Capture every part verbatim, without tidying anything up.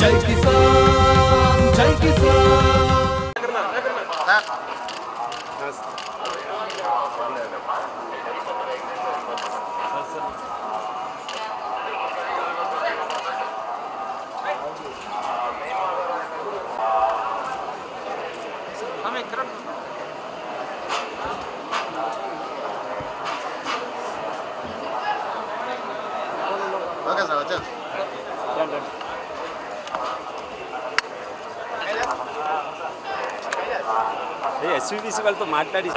Jai Kisan, Jai Kisan. Okay, sir, okay. ఎస్యూవీసీ వాళ్ళతో మాట్లాడి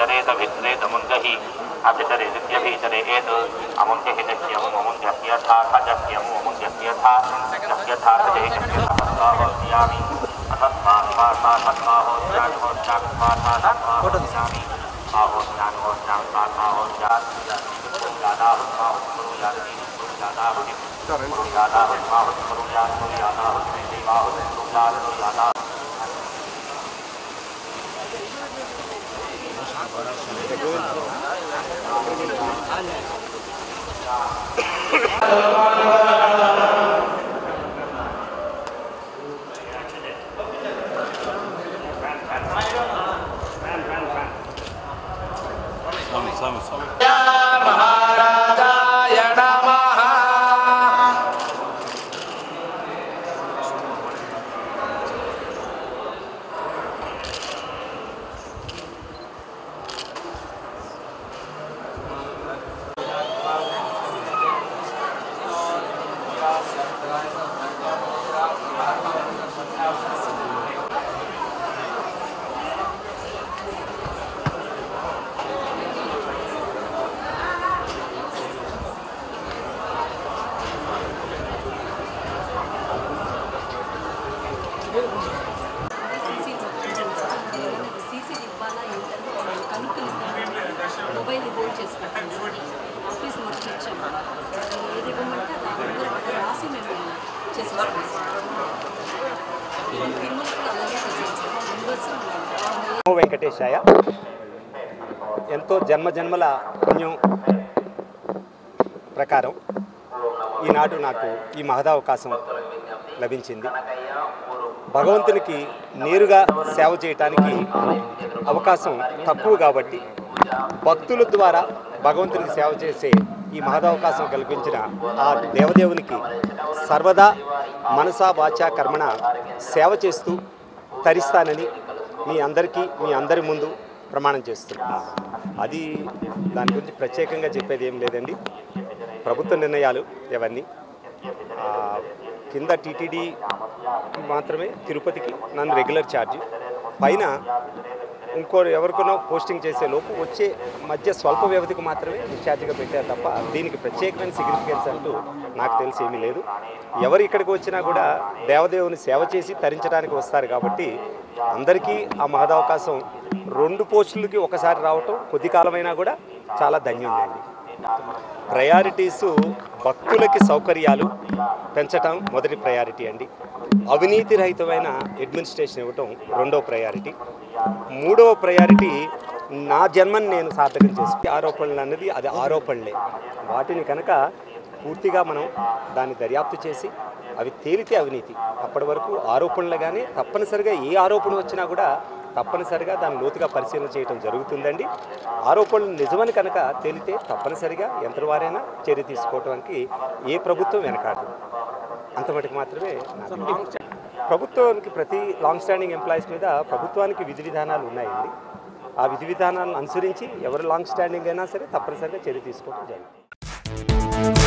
వెంకటేశాయ ఎంతో జన్మ జన్మల పుణ్యం ప్రకారం ఈనాడు నాకు ఈ మహదావకాశం లభించింది. భగవంతునికి నేరుగా సేవ చేయటానికి అవకాశం తక్కువ కాబట్టి భక్తుల ద్వారా భగవంతునికి సేవ చేసే ఈ మహదవకాశం కల్పించిన ఆ దేవదేవునికి సర్వదా మనసా వాచా కర్మణ సేవ చేస్తూ తరిస్తానని మీ అందరికీ మీ అందరి ముందు ప్రమాణం చేస్తున్నాను. అది దాని గురించి ప్రత్యేకంగా చెప్పేది ఏం లేదండి. ప్రభుత్వ నిర్ణయాలు ఇవన్నీ కింద టీటీడీ మాత్రమే తిరుపతికి నన్ను రెగ్యులర్ ఛార్జ్, పైన ఇంకో ఎవరికైనా పోస్టింగ్ చేసే లోపు వచ్చే మధ్య స్వల్ప వ్యవధికి మాత్రమే ఇన్ఛార్జిగా పెట్టారు తప్ప దీనికి ప్రత్యేకమైన సిగ్నిఫికెన్స్ అంటూ నాకు తెలిసి ఏమీ లేదు. ఎవరు ఇక్కడికి వచ్చినా కూడా దేవదేవుని సేవ చేసి తరించడానికి వస్తారు కాబట్టి అందరికీ ఆ మహదవకాశం రెండు పోస్టులకి ఒకసారి రావటం కొద్ది కాలమైనా కూడా చాలా ధన్యుందండి. ప్రయారిటీసు భక్తులకి సౌకర్యాలు పెంచడం మొదటి ప్రయారిటీ అండి. అవినీతి రహితమైన అడ్మినిస్ట్రేషన్ ఇవ్వటం రెండో ప్రయారిటీ. మూడవ ప్రయారిటీ నా జన్మని నేను సార్థకం చేసుకుని ఆరోపణలు అన్నది అది ఆరోపణలే, వాటిని కనుక పూర్తిగా మనం దాన్ని దర్యాప్తు చేసి అవి తేలితే అవినీతి, అప్పటి వరకు ఆరోపణలుగానే తప్పనిసరిగా ఏ ఆరోపణ వచ్చినా కూడా తప్పనిసరిగా దాన్ని లోతుగా పరిశీలన చేయడం జరుగుతుందండి. ఆరోపణలు నిజమని కనుక తేలితే తప్పనిసరిగా ఎంతవారైనా చర్య తీసుకోవడానికి ఏ ప్రభుత్వం వెనకాడదు. అంత మటుకు మాత్రమే ప్రభుత్వానికి ప్రతి లాంగ్ స్టాండింగ్ ఎంప్లాయీస్ మీద ప్రభుత్వానికి విధి విధానాలు ఉన్నాయండి. ఆ విధి విధానాలను అనుసరించి ఎవరు లాంగ్ స్టాండింగ్ అయినా సరే తప్పనిసరిగా చర్య తీసుకోవడం జరుగుతుంది.